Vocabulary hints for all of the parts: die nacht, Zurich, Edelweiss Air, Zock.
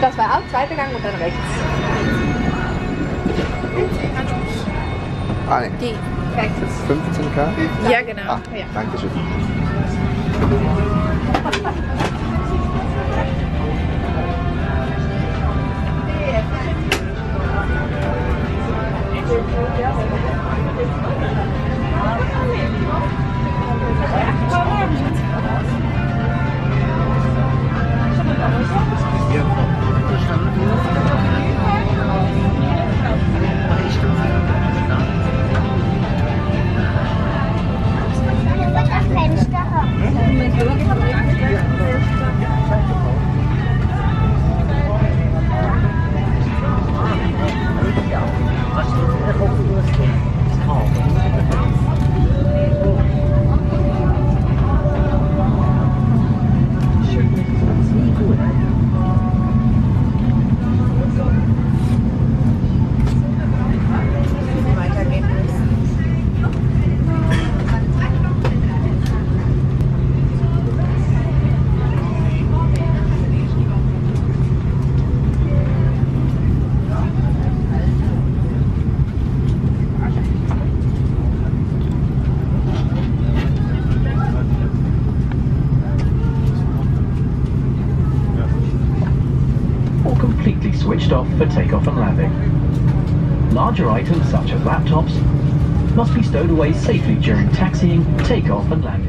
Das war auch zweiter Gang und dann rechts. Ah, nee. Die rechts. 15K? Ja, genau. Ah, ja. Dankeschön. Switched off for takeoff and landing. Larger items such as laptops must be stowed away safely during taxiing, takeoff and landing.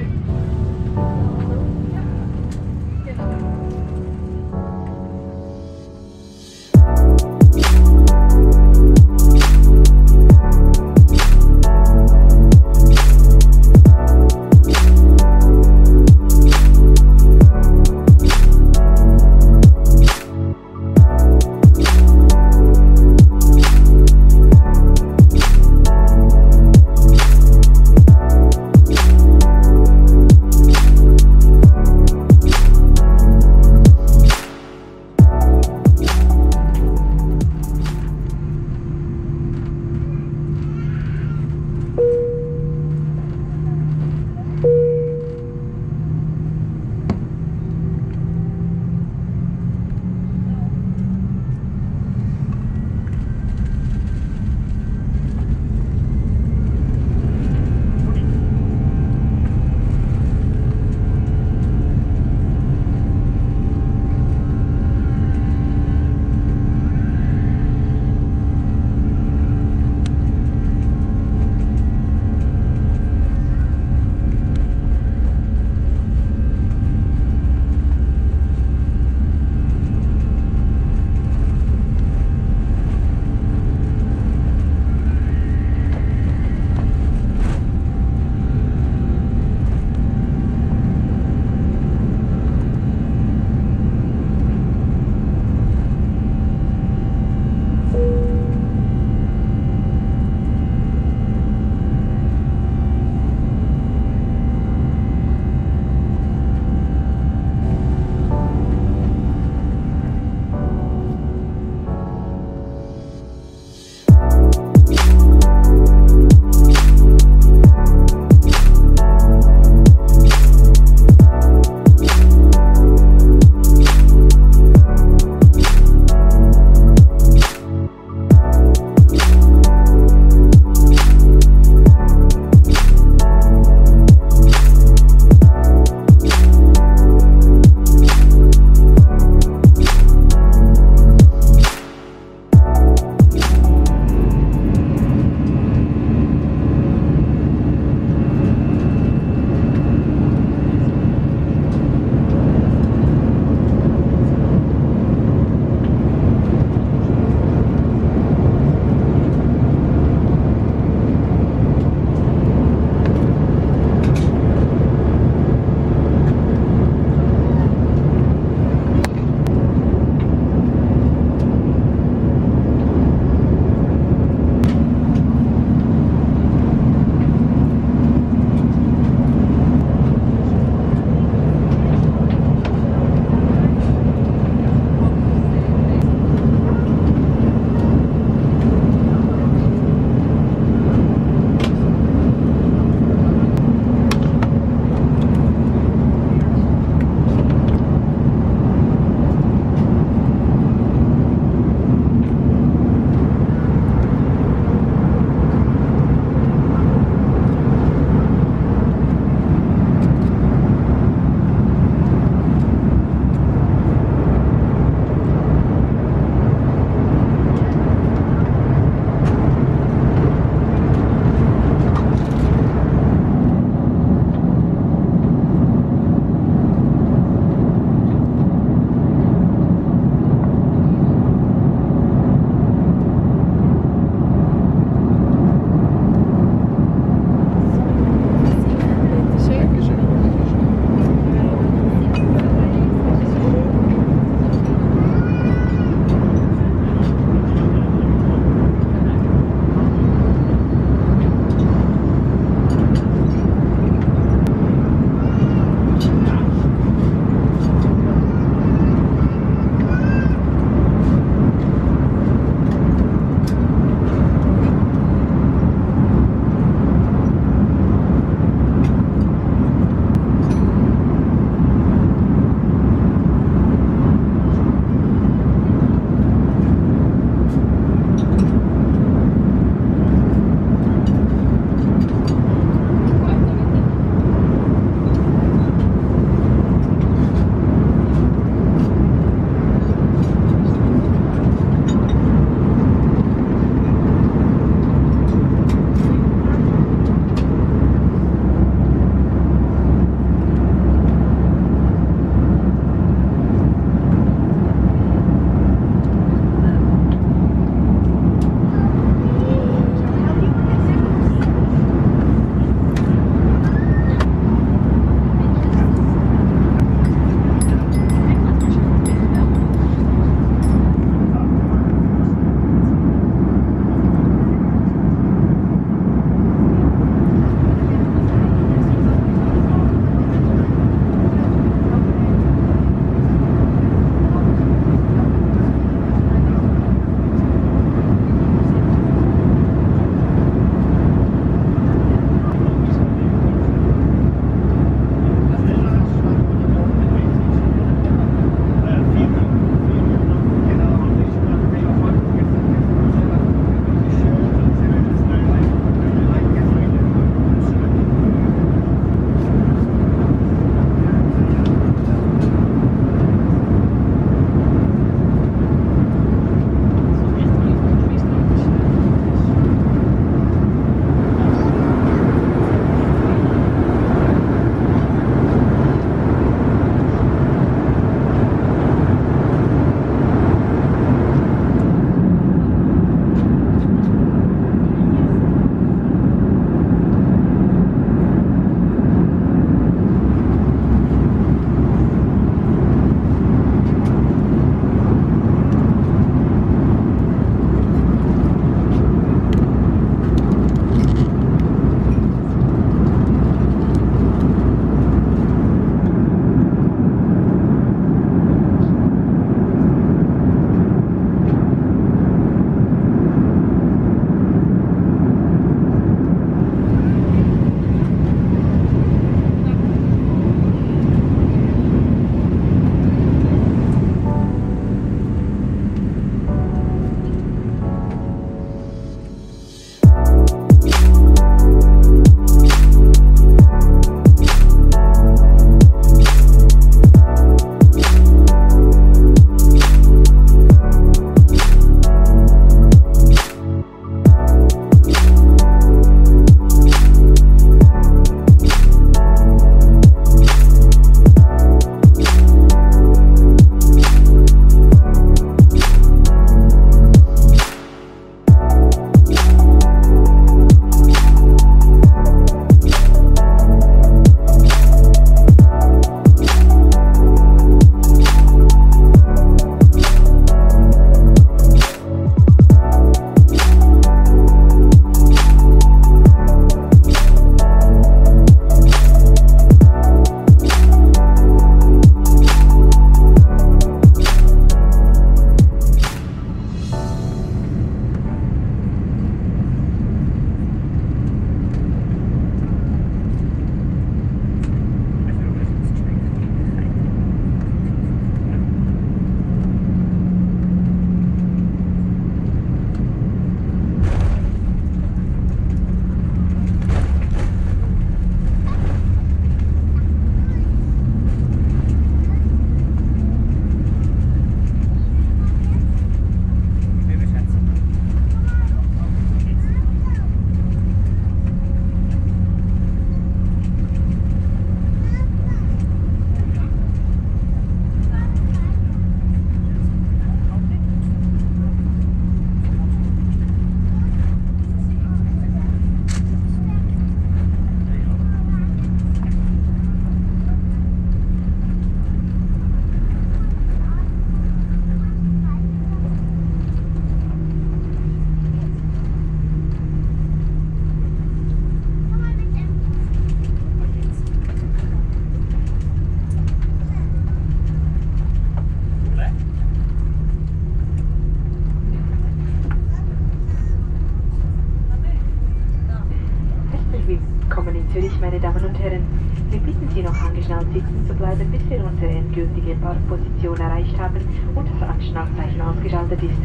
Herren, wir bitten Sie noch angeschnallt sitzen zu bleiben, bis wir unsere endgültige Parkposition erreicht haben und das Anschnallzeichen ausgeschaltet ist.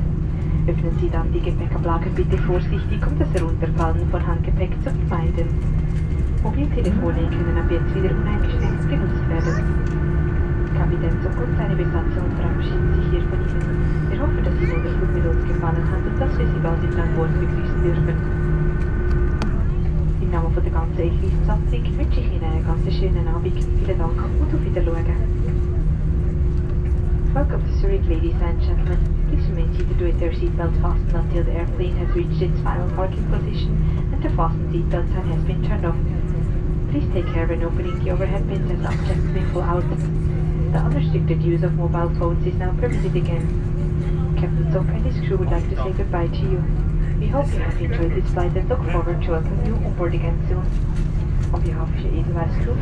Öffnen Sie dann die Gepäckablage bitte vorsichtig, um das Herunterfallen von Handgepäck zu vermeiden. Mobiltelefone können ab jetzt wieder uneingeschränkt genutzt werden. Kapitän Zock und seine Besatzung verabschieden sich hier von Ihnen. Wir hoffen, dass Ihnen der Flug mit uns gefallen hat und dass wir Sie bald wieder an Bord begrüßen dürfen. Im Namen von der ganzen Edelweiss-Besatzung wünsche ich Ihnen einen ganz schönen Abend. Vielen Dank und auf Wiedersehen. Welcome to Zurich, ladies and gentlemen. Please remain seated with your seatbelt fastened until the airplane has reached its final parking position and the fastened seatbelt sign has been turned off. Please take care when opening the overhead bins as objects may fall out. The unrestricted use of mobile phones is now permitted again. Captain Zock and his crew would like to say goodbye to you. We hope you have enjoyed this flight and look forward to welcoming you on board again soon. On behalf of your Edelweiss crew.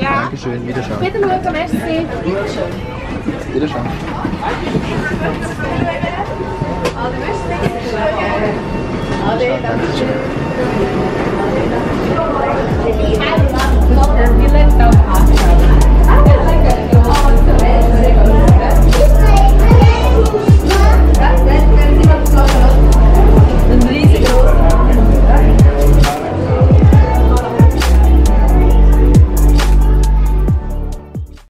Ja. Dankeschön, wiederschauen. Bitte schauen, merci. Wiederschauen. Wiederschauen. Ade, danke schön. I love